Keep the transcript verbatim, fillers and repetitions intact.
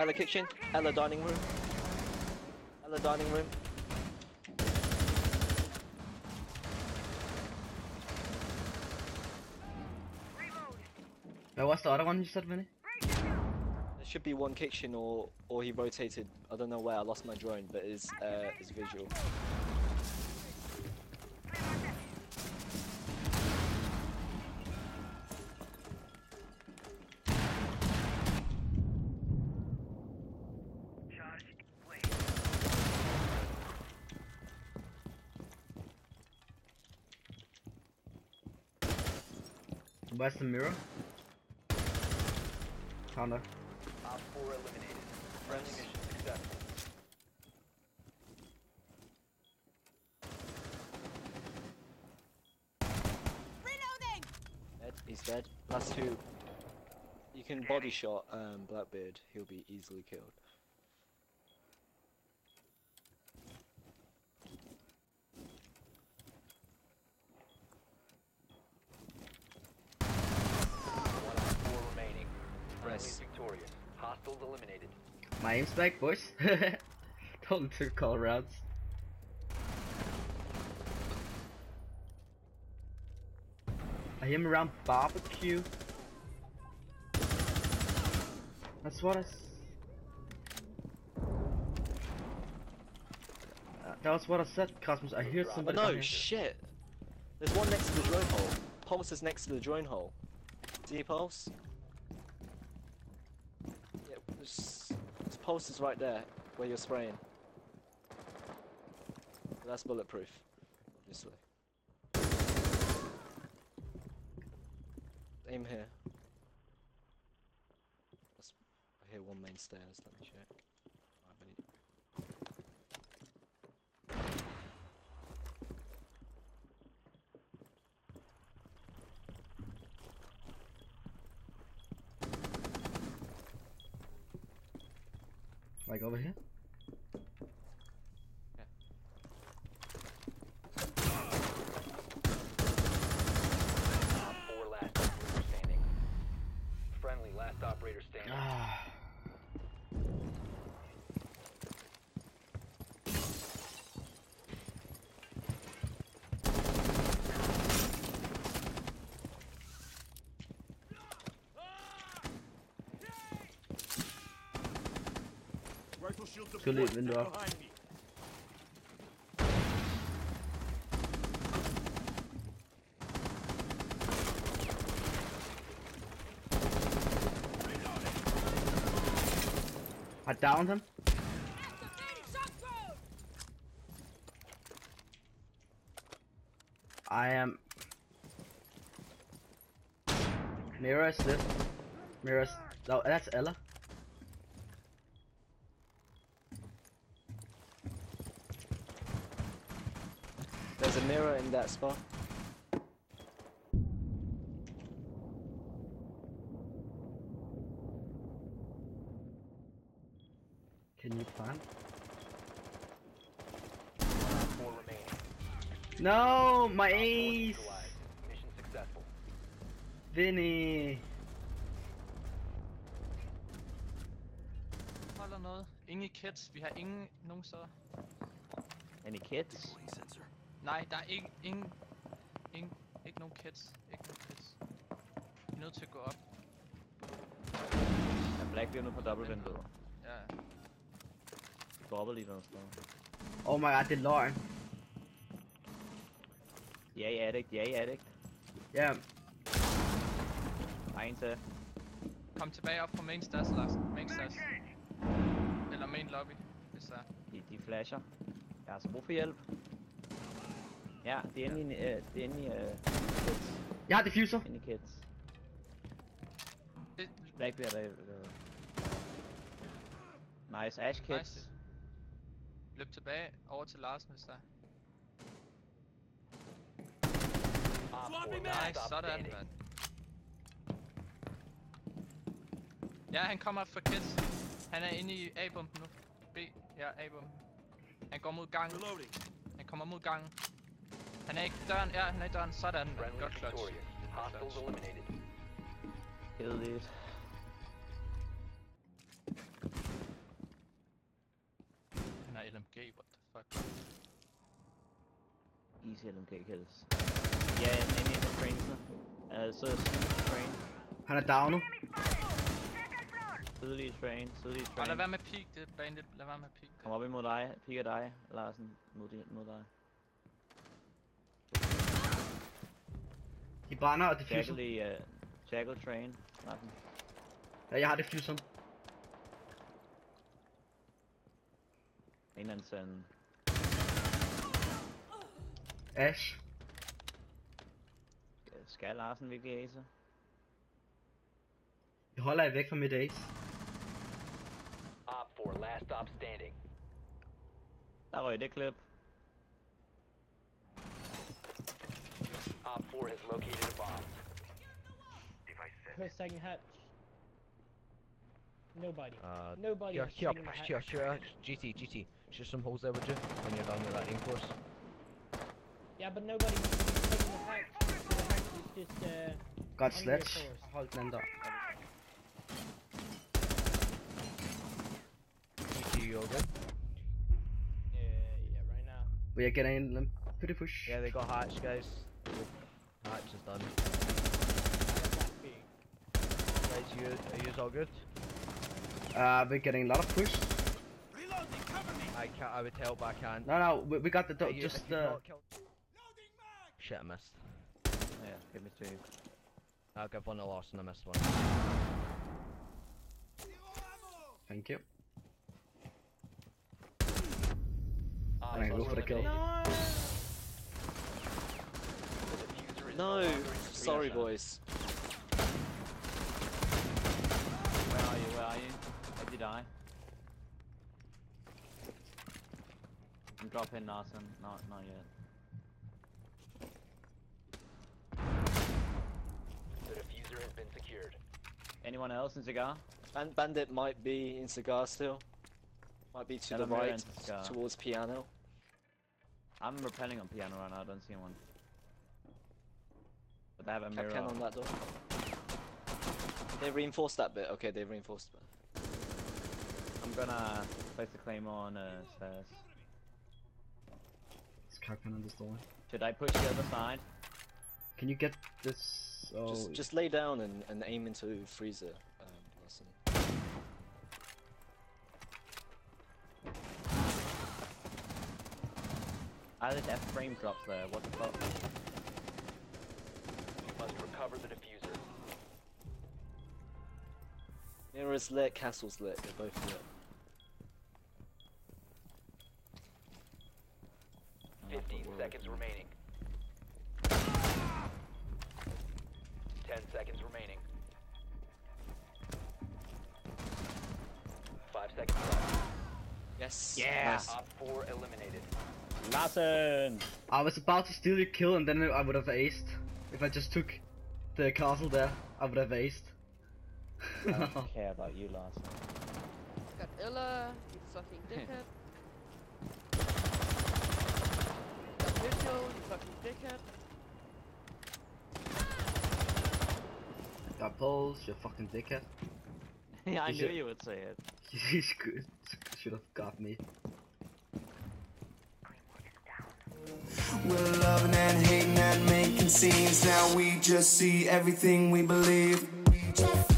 Ella kitchen, Ella dining room, Ella dining room. No, what's the other one you said, Vinny? There should be one kitchen, or or he rotated. I don't know where. I lost my drone, but it's uh, it's visual. Where's the mirror? Found her. Op four eliminated. Friendly mission successful. Reloading! Dead. He's dead. Last two. You can body shot um, Blackbeard. He'll be easily killed. My aim's back, boys. Don't do call rounds. I am around barbecue. That's what I. S uh, that was what I said, Cosmos. I hear somebody. Oh, no shit. There's one next to the drone hole. Pulse is next to the drone hole. Do you Pulse? Yeah. There's... Pulse is right there, where you're spraying. That's bulletproof, obviously. Aim here. That's, I hear one main stairs, let me check. Like over here? Yeah. Top four last operator standing. Friendly last operator standing. Too late, window. I downed him. I am. Mira is this. Mira is. No, that's Ella. There's a mirror in that spot. Can you plant? No, my ace! Mission successful. Vinny! Holder noget. Ingen kids. Vi har ingen nogen steder. Any kids? Nej, der er ikke, ingen, ingen, ikke nogen kids, ikke nogen kids. Vi er nødt til at gå op. Ja, Blackbeard nu på dobbeltvinduet. Ja. Vi går op og lige noget sted. Oh my god, det er løgn. Yay addict, yay addict. Ja. Yeah. Der er en til. Kom tilbage op fra main stairs, Larsen. Main stairs. Eller main lobby, hvis der er. De, de flasher. Jeg har så brug for hjælp. Ja, det er inde i, øh, det er inde i, øh, kids. Jeg har diffuser! Inde i kids. Blackbeard er, øh, nice, Ash kids. Nice. Løb tilbage over til Larsen, hvis der er. Nice, sådan, mand. Ja, han kommer fra kids. Han er inde i A-bomben nu. B, ja, A-bomben. Han går mod gangen. Han kommer mod gangen. Han er ikke døren, ja, han er i døren, sådan. Godt clutch. Heldigt. fuck. Easy hit him, quick hit us. Yeah, and need the train. Uh, so train. Han er downet. Sydlige train, sydlige train. Og lad være med at peek, det er bandit, lad være med at peek. Kom op imod dig, peeker dig, Larsen, mod, mod dig. De brænder og defuser. Jackal, uh, jackal train, Larsen. Ja, jeg har defuseren. En anden sand. Ash. Skal Larsen virkelig ace? Jeg holder jer væk fra mit ace. Der røg det klip. Pressing hatch. Nobody. Uh, Nobody. Here, here, push, here, here. G T, G T. Shoot some holes there, would you? When you're done with that aim course. Yeah, but nobody. Just, uh, got slats. Hold them down. G T, you all good? Yeah, yeah, right now. We are getting them pretty push. Yeah, they got hatch, guys. Hatch is done. Guys, you are you all good? Uh, we're getting a lot of push. I can't, I would help, but I can't. No, no, we, we got the dog, just the... Uh... Shit, I missed. Yeah, give me two. I'll give one to Larsen, I missed one. Thank you. Ah, I'm gonna go for the kill. No! No! Sorry, boys. Where are you, where are you? Where did I? Drop in, Narson. Not, not yet. The diffuser has been secured. Anyone else in cigar? Band Bandit might be in cigar still. Might be to Ella the right, towards piano. I'm repelling on piano right now. I don't see anyone. But they have a mirror. Cap can on that door. They reinforced that bit. Okay, they reinforced it. I'm gonna place the claymore on uh, stairs. Should I push the other side? Can you get this? Oh. Just, just lay down and, and aim into freezer. Um, listen. I did have frame drops there. What the fuck? You must recover the diffuser. Mira's lit. Castle's lit. They're both lit. fifteen seconds remaining. ten seconds remaining. five seconds left. Yes. Yeah. Nice. Op four eliminated. Larsen! I was about to steal your kill and then I would have aced. If I just took the castle there, I would have aced. I don't care about you, Larsen. Got Ella, you fucking dickhead. Pico, you fucking dickhead. Got Bulls, you fucking dickhead. Yeah, I you knew should... you would say it. You should have got me. We're loving and hating and making scenes. Now we just see everything we believe. We just